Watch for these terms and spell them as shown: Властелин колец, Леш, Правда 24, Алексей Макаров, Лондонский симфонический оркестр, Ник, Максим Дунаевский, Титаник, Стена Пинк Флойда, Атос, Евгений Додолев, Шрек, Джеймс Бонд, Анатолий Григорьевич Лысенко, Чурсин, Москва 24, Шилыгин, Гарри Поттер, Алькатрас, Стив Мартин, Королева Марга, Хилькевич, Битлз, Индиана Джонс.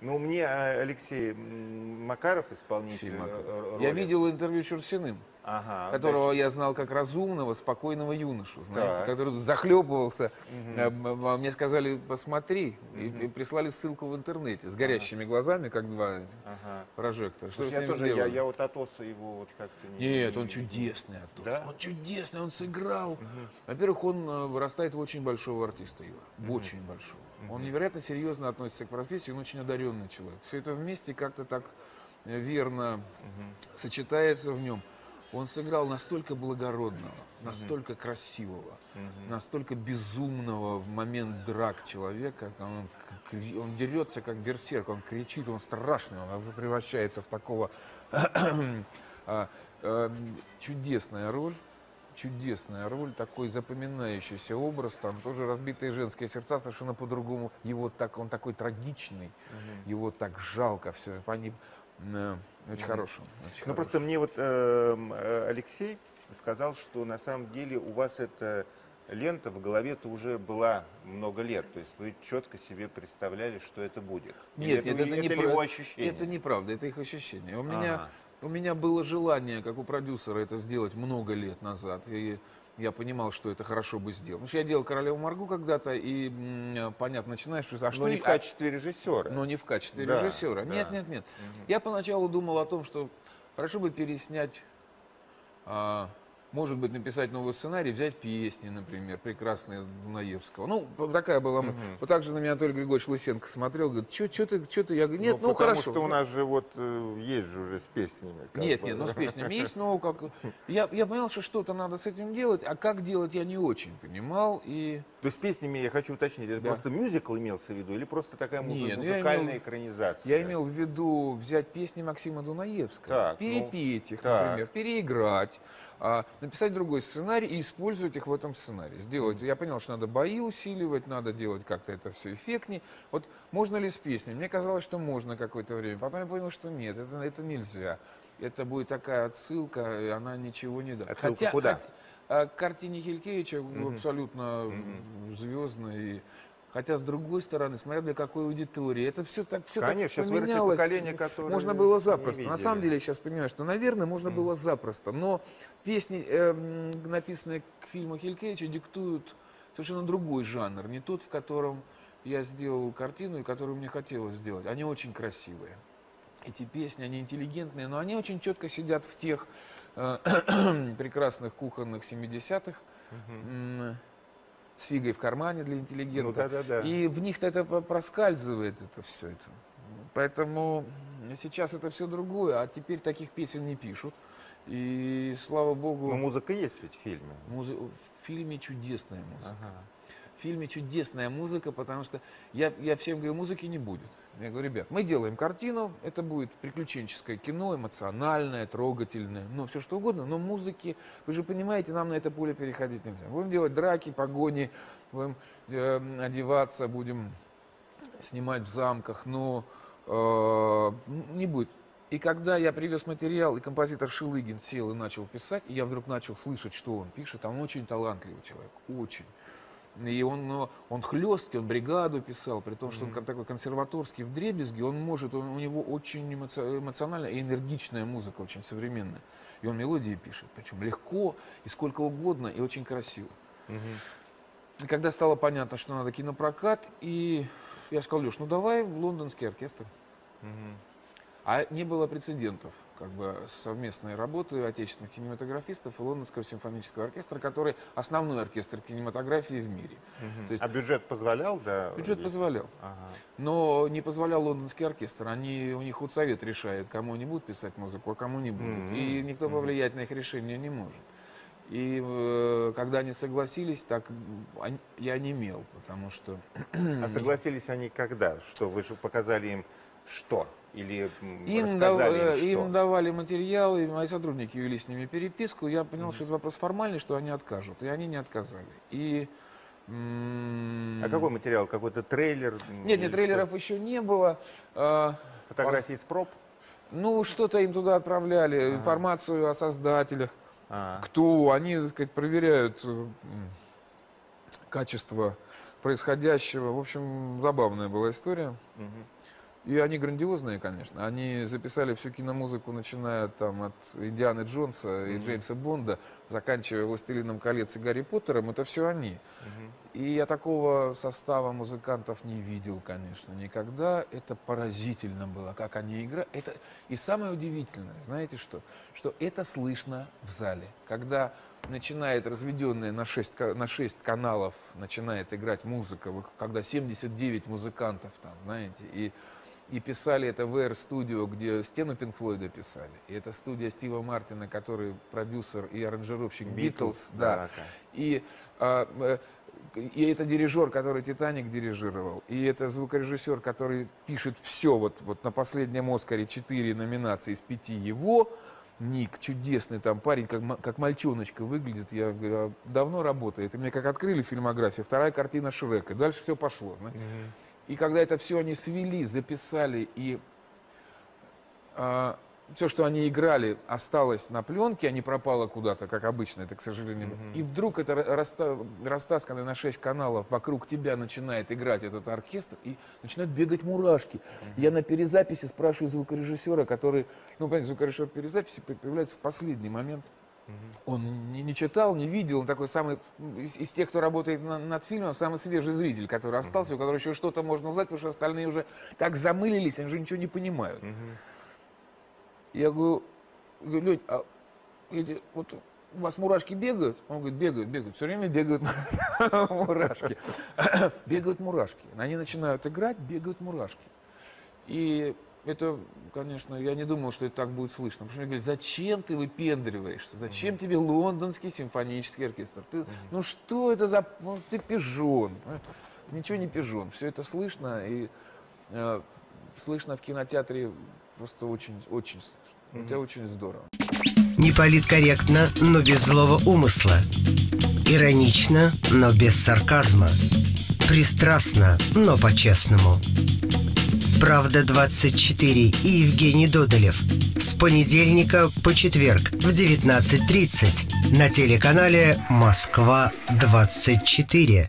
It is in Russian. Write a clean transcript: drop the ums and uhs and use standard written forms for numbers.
Ну, мне Алексей Макаров, исполнитель... Макаров. Я видел интервью Чурсиным, которого я знал как разумного, спокойного юношу, знаете, который захлебывался. Мне сказали, посмотри, и прислали ссылку в интернете с горящими глазами, как два прожектора. Что я, я вот Атоса его вот как-то... Нет, он чудесный Атос. Да? Он чудесный, он сыграл. Во-первых, он вырастает в очень большого артиста, Юра, в очень большого. Он невероятно серьезно относится к профессии, он очень одаренный человек. Все это вместе как-то так верно сочетается в нем. Он сыграл настолько благородного, настолько красивого, настолько безумного в момент драк человека. Он дерется как берсерк, он кричит, он страшный, он превращается в такого чудесная роль. Чудесная роль, такой запоминающийся образ, там тоже разбитые женские сердца, совершенно по-другому. Его так, он такой трагичный, его так жалко, все, они очень хорошие. Ну просто мне вот Алексей сказал, что на самом деле у вас эта лента в голове-то уже была много лет, то есть вы четко себе представляли, что это будет. Нет, это, нет, это не его ощущение. Это неправда, это их ощущение. У меня... У меня было желание, как у продюсера, это сделать много лет назад. И я понимал, что это хорошо бы сделать. Потому что я делал «Королеву Маргу» когда-то, и, понятно, начинаешь... А что, но не в качестве режиссера. Но не в качестве режиссера. Да. Нет, нет, нет. Я поначалу думал о том, что хорошо бы переснять... Может быть, написать новый сценарий, взять песни, например, прекрасные Дунаевского. Ну, такая была мысль. Вот так же на меня Анатолий Григорьевич Лысенко смотрел, говорит, что ты? Я говорю, нет, ну хорошо. Потому что у нас же вот есть же уже с песнями. Нет, нет, ну с песнями есть, но как... Я понял, что что-то надо с этим делать, а как делать я не очень понимал. И... То есть с песнями, я хочу уточнить, это просто мюзикл имелся в виду или просто такая музыкальная экранизация? Я имел в виду взять песни Максима Дунаевского, перепеть их, например, переиграть. Написать другой сценарий и использовать их в этом сценарии. Сделать. Я понял, что надо бои усиливать, надо делать как-то это все эффектнее. Вот можно ли с песней? Мне казалось, что можно какое-то время. Потом я понял, что нет, это нельзя. Это будет такая отсылка, и она ничего не даст. Отсылка хотя, куда? К картине Хилькевича абсолютно звездной. Хотя, с другой стороны, смотря для какой аудитории, это все так поменялось. Конечно, сейчас выросло поколение, которое можно было запросто. На самом деле, я сейчас понимаю, что, наверное, можно было запросто. Но песни, написанные к фильму Хилькевича, диктуют совершенно другой жанр. Не тот, в котором я сделал картину и которую мне хотелось сделать. Они очень красивые. Эти песни, они интеллигентные, но они очень четко сидят в тех прекрасных кухонных 70-х. С фигой в кармане для интеллигента. Ну, да. И в них-то это проскальзывает, это все это. Поэтому сейчас это все другое, а теперь таких песен не пишут. И слава богу... Но музыка есть ведь в фильме. В фильме чудесная музыка. В фильме чудесная музыка, потому что я всем говорю, музыки не будет. Я говорю, ребят, мы делаем картину, это будет приключенческое кино, эмоциональное, трогательное, но все что угодно, но музыки, вы же понимаете, нам на это поле переходить нельзя. Будем делать драки, погони, будем одеваться, будем снимать в замках, но не будет. И когда я привез материал, и композитор Шилыгин сел и начал писать, и я вдруг начал слышать, что он пишет, он очень талантливый человек, очень. И он хлесткий, он бригаду писал, при том, что он такой консерваторский вдребезги, у него очень эмоциональная и энергичная музыка, очень современная. И он мелодии пишет, причем легко, и сколько угодно, и очень красиво. И когда стало понятно, что надо кинопрокат, и я сказал, Леш, ну давай в лондонский оркестр. А не было прецедентов, как бы, совместной работы отечественных кинематографистов и Лондонского симфонического оркестра, который основной оркестр кинематографии в мире. То есть, а бюджет позволял, да? Бюджет позволял. Но не позволял лондонский оркестр. У них худсовет решает, кому они будут писать музыку, а кому не будут. И никто повлиять на их решение не может. И когда они согласились, так я онемел, потому что... А согласились они когда? Что вы же показали им что? Или им давали материалы, мои сотрудники вели с ними переписку. Я понял, что это вопрос формальный, что они откажут. И они не отказали. А какой материал? Какой-то трейлер? Нет, нет, трейлеров еще не было. Фотографии из проб? Ну, что-то им туда отправляли, информацию о создателях. Кто? Они, так сказать, проверяют качество происходящего. В общем, забавная была история. И они грандиозные, конечно. Они записали всю киномузыку, начиная там от Индианы Джонса и Джеймса Бонда, заканчивая «Властелином колец» и Гарри Поттером. Это все они. И я такого состава музыкантов не видел, конечно, никогда. Это поразительно было, как они играют. Это... И самое удивительное, знаете что? Что это слышно в зале. Когда начинает разведенная на 6 каналов начинает играть музыка, когда 79 музыкантов там, знаете, и писали это в VR-студио, где «Стену Пинк Флойда» писали. И это студия Стива Мартина, который продюсер и аранжировщик «Битлз». Да. И это дирижер, который «Титаник» дирижировал. И это звукорежиссер, который пишет все. Вот на последнем «Оскаре» 4 номинации из 5 его. Ник, чудесный там парень, как мальчоночка выглядит. Я говорю, давно работает. И мне как открыли фильмографию, 2-я картина «Шрек». И дальше все пошло. И когда это все они свели, записали, и все, что они играли, осталось на пленке, а не пропало куда-то, как обычно, это, к сожалению. И вдруг это растаскано на 6 каналов, вокруг тебя начинает играть этот оркестр, и начинают бегать мурашки. Я на перезаписи спрашиваю звукорежиссера, который, ну, понимаете, звукорежиссер перезаписи появляется в последний момент. Он не читал, не видел, он такой самый, из тех, кто работает над фильмом, самый свежий зритель, который остался, у которого еще что-то можно узнать, потому что остальные уже так замылились, они уже ничего не понимают. Я говорю, Лёнь, а вот у вас мурашки бегают? Он говорит, бегают, все время бегают мурашки. Бегают мурашки, они начинают играть, бегают мурашки. И... Это, конечно, я не думал, что это так будет слышно. Потому что мне говорят, зачем ты выпендриваешься? Зачем тебе Лондонский симфонический оркестр? Ты, ну что это за... Ну, ты пижон. Ничего не пижон. Все это слышно. И слышно в кинотеатре просто очень-очень слышно. Это очень здорово. Неполиткорректно, но без злого умысла. Иронично, но без сарказма. Пристрастно, но по-честному. «Правда 24» и Евгений Додолев. С понедельника по четверг в 19:30 на телеканале «Москва 24».